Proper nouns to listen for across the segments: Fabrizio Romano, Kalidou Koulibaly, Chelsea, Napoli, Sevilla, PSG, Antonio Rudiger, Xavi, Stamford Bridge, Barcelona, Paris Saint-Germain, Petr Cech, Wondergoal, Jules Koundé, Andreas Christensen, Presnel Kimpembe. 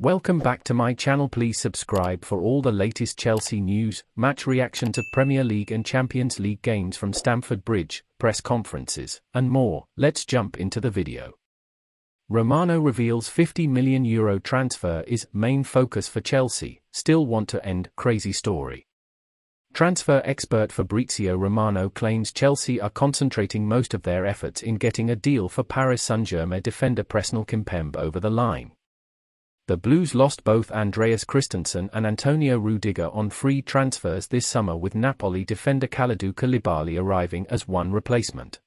Welcome back to my channel. Please subscribe for all the latest Chelsea news, match reaction to Premier League and Champions League games from Stamford Bridge, press conferences, and more. Let's jump into the video. Romano reveals €50 million transfer is main focus for Chelsea, still want to end crazy story. Transfer expert Fabrizio Romano claims Chelsea are concentrating most of their efforts in getting a deal for Paris Saint-Germain defender Presnel Kimpembe over the line. The Blues lost both Andreas Christensen and Antonio Rudiger on free transfers this summer, with Napoli defender Kalidou Koulibaly arriving as one replacement.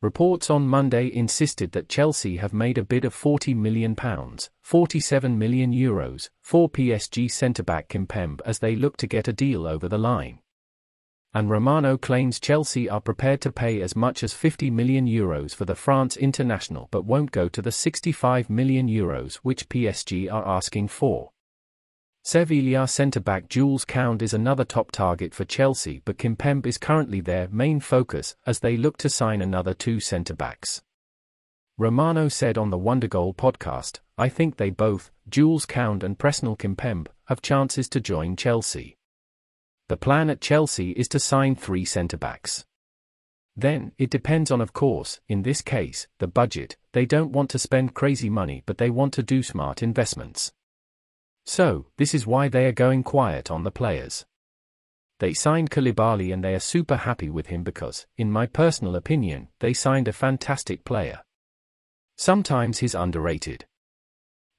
Reports on Monday insisted that Chelsea have made a bid of £40 million, €47 million, for PSG centre-back Kimpembe as they look to get a deal over the line. And Romano claims Chelsea are prepared to pay as much as €50 million for the France international but won't go to the €65 million which PSG are asking for. Sevilla centre-back Jules Koundé is another top target for Chelsea, but Kimpembe is currently their main focus as they look to sign another two centre-backs. Romano said on the Wondergoal podcast, "I think they both, Jules Koundé and Presnel Kimpembe, have chances to join Chelsea. The plan at Chelsea is to sign three centre-backs. Then, it depends on, of course, in this case, the budget. They don't want to spend crazy money but they want to do smart investments. So, this is why they are going quiet on the players. They signed Koulibaly and they are super happy with him because, in my personal opinion, they signed a fantastic player. Sometimes he's underrated.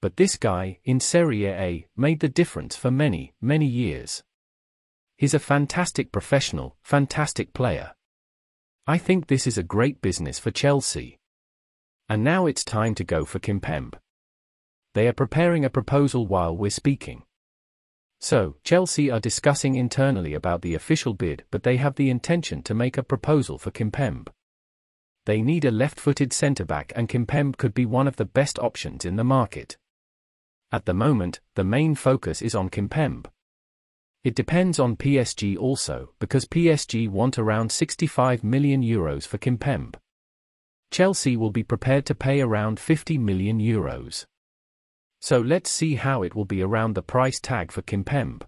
But this guy, in Serie A, made the difference for many, many years. He's a fantastic professional, fantastic player. I think this is a great business for Chelsea. And now it's time to go for Kimpembe. They are preparing a proposal while we're speaking. So, Chelsea are discussing internally about the official bid, but they have the intention to make a proposal for Kimpembe. They need a left-footed centre-back and Kimpembe could be one of the best options in the market. At the moment, the main focus is on Kimpembe. It depends on PSG also, because PSG want around €65 million for Kimpembe. Chelsea will be prepared to pay around €50 million. So let's see how it will be around the price tag for Kimpembe.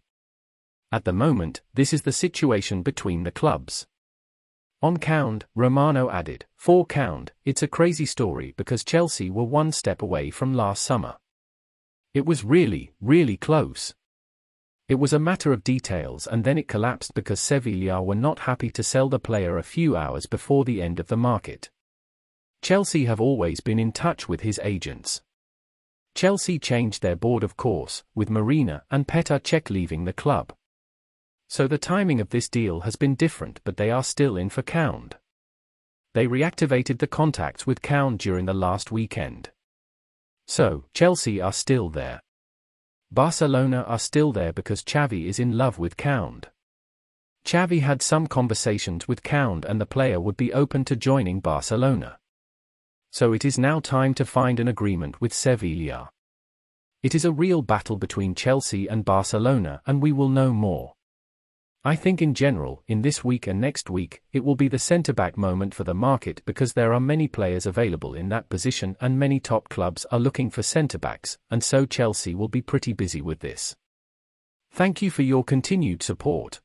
At the moment, this is the situation between the clubs." On Koundé, Romano added, "For Koundé, it's a crazy story because Chelsea were one step away from last summer. It was really, really close. It was a matter of details and then it collapsed because Sevilla were not happy to sell the player a few hours before the end of the market. Chelsea have always been in touch with his agents. Chelsea changed their board, of course, with Marina and Petr Cech leaving the club. So the timing of this deal has been different, but they are still in for Koundé. They reactivated the contacts with Koundé during the last weekend. So, Chelsea are still there. Barcelona are still there because Xavi is in love with Koundé. Xavi had some conversations with Koundé and the player would be open to joining Barcelona. So it is now time to find an agreement with Sevilla. It is a real battle between Chelsea and Barcelona and we will know more. I think in general, in this week and next week, it will be the centre-back moment for the market because there are many players available in that position and many top clubs are looking for centre-backs, and so Chelsea will be pretty busy with this." Thank you for your continued support.